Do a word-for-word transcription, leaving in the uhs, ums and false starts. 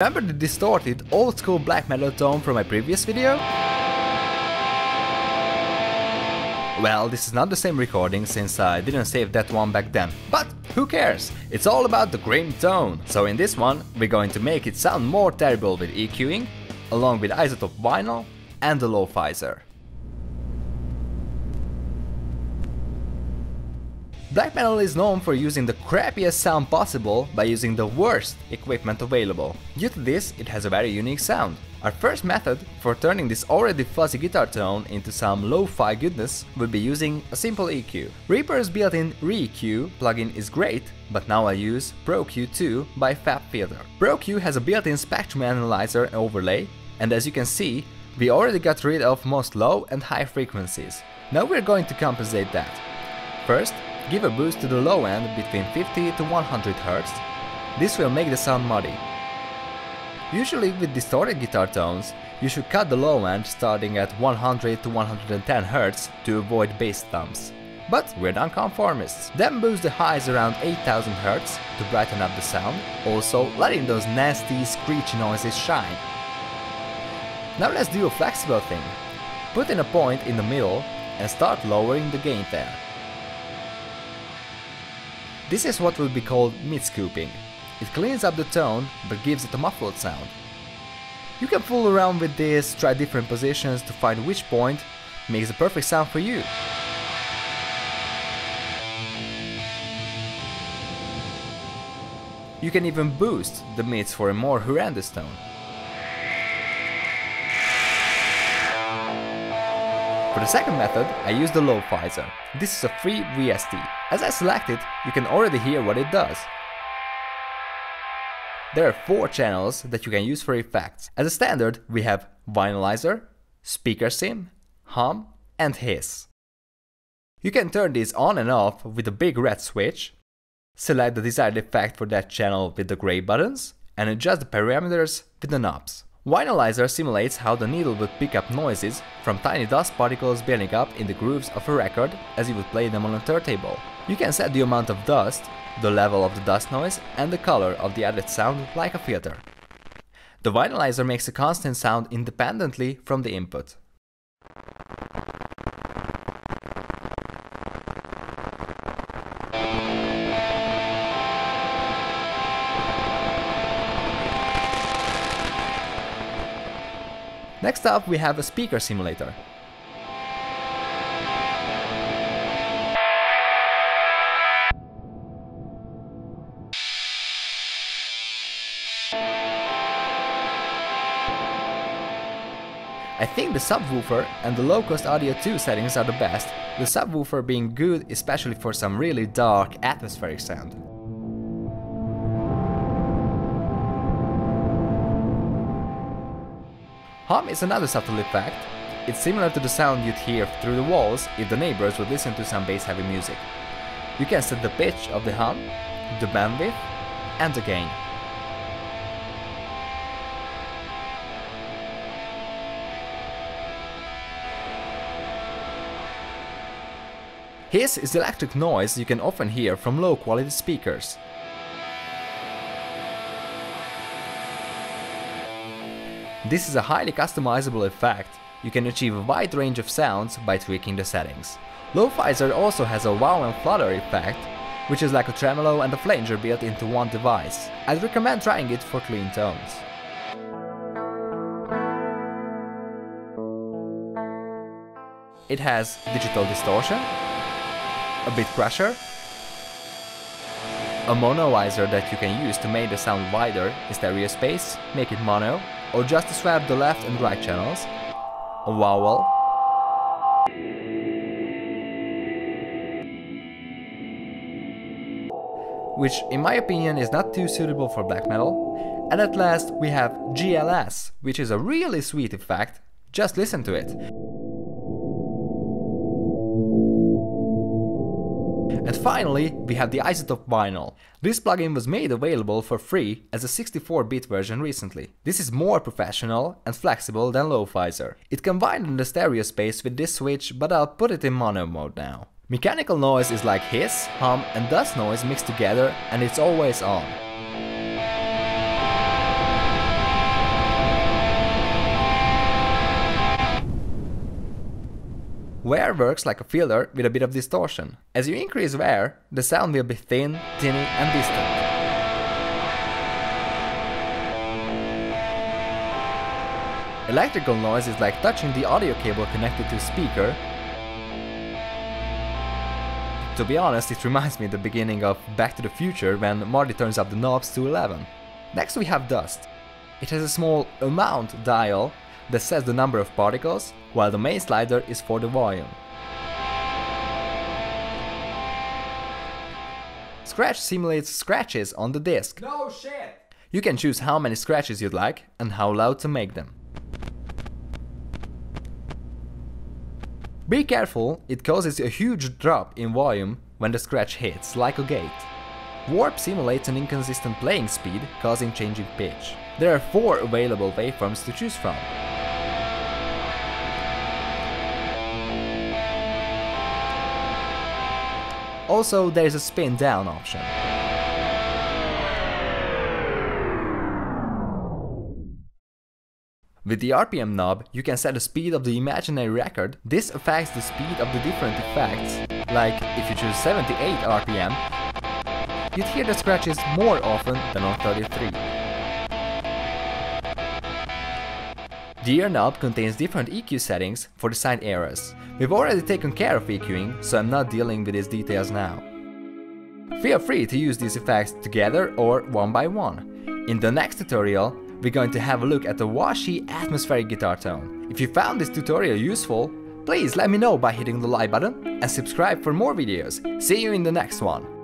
Remember the distorted, old-school black metal tone from my previous video? Well, this is not the same recording since I didn't save that one back then, but who cares? It's all about the grim tone. So in this one, we're going to make it sound more terrible with EQing, along with iZotope Vinyl and the LoFizer. Black metal is known for using the crappiest sound possible by using the worst equipment available. Due to this, it has a very unique sound. Our first method for turning this already fuzzy guitar tone into some lo-fi goodness would be using a simple E Q. Reaper's built-in ReEQ plugin is great, but now I use Pro Q two by FabFilter. Pro Q has a built-in spectrum analyzer and overlay, and as you can see, we already got rid of most low and high frequencies. Now we're going to compensate that. First, give a boost to the low end between fifty to one hundred hertz. This will make the sound muddy. Usually with distorted guitar tones, you should cut the low end starting at one hundred to one hundred ten hertz to avoid bass thumps. But we're nonconformists. Then boost the highs around eight thousand hertz to brighten up the sound, also letting those nasty screechy noises shine. Now let's do a flexible thing. Put in a point in the middle and start lowering the gain there. This is what will be called mid-scooping. It cleans up the tone, but gives it a muffled sound. You can fool around with this, try different positions to find which point makes the perfect sound for you. You can even boost the mids for a more horrendous tone. For the second method, I use the LoFizer. This is a free V S T. As I select it, you can already hear what it does. There are four channels that you can use for effects. As a standard, we have Vinylizer, Speaker Sim, Hum and Hiss. You can turn these on and off with a big red switch, select the desired effect for that channel with the grey buttons, and adjust the parameters with the knobs. Vinylizer simulates how the needle would pick up noises from tiny dust particles building up in the grooves of a record as you would play them on a turntable. You can set the amount of dust, the level of the dust noise and the color of the added sound like a filter. The Vinylizer makes a constant sound independently from the input. Next up, we have a speaker simulator. I think the subwoofer and the low-cost audio two settings are the best, the subwoofer being good especially for some really dark atmospheric sound. Hum is another subtle effect. It's similar to the sound you'd hear through the walls if the neighbors would listen to some bass-heavy music. You can set the pitch of the hum, the bandwidth, and the gain. Hiss is electric noise you can often hear from low-quality speakers. This is a highly customizable effect. You can achieve a wide range of sounds by tweaking the settings. LoFizer also has a wow and flutter effect, which is like a tremolo and a flanger built into one device. I'd recommend trying it for clean tones. It has digital distortion, a bit pressure, a monoizer that you can use to make the sound wider in stereo space, make it mono, or just to swap the left and right channels, a vowel, which in my opinion is not too suitable for black metal, and at last we have G L S, which is a really sweet effect, just listen to it. And finally, we have the iZotope Vinyl. This plugin was made available for free as a sixty-four bit version recently. This is more professional and flexible than LoFizer. It can widen the stereo space with this switch, but I'll put it in mono mode now. Mechanical noise is like hiss, hum and dust noise mixed together, and it's always on. Wear works like a filter with a bit of distortion. As you increase wear, the sound will be thin, tinny and distant. Electrical noise is like touching the audio cable connected to a speaker. To be honest, it reminds me of the beginning of Back to the Future when Marty turns up the knobs to eleven. Next we have dust. It has a small amount dial that sets the number of particles, while the main slider is for the volume. Scratch simulates scratches on the disc. No shit! You can choose how many scratches you'd like and how loud to make them. Be careful, it causes a huge drop in volume when the scratch hits, like a gate. Warp simulates an inconsistent playing speed, causing changing pitch. There are four available waveforms to choose from. Also, there is a spin down option. With the R P M knob, you can set the speed of the imaginary record. This affects the speed of the different effects, like if you choose seventy-eight R P M, you'd hear the scratches more often than on thirty-three. The ear knob contains different E Q settings for the sine errors. We've already taken care of EQing, so I'm not dealing with these details now. Feel free to use these effects together or one by one. In the next tutorial, we're going to have a look at the washy atmospheric guitar tone. If you found this tutorial useful, please let me know by hitting the like button and subscribe for more videos. See you in the next one!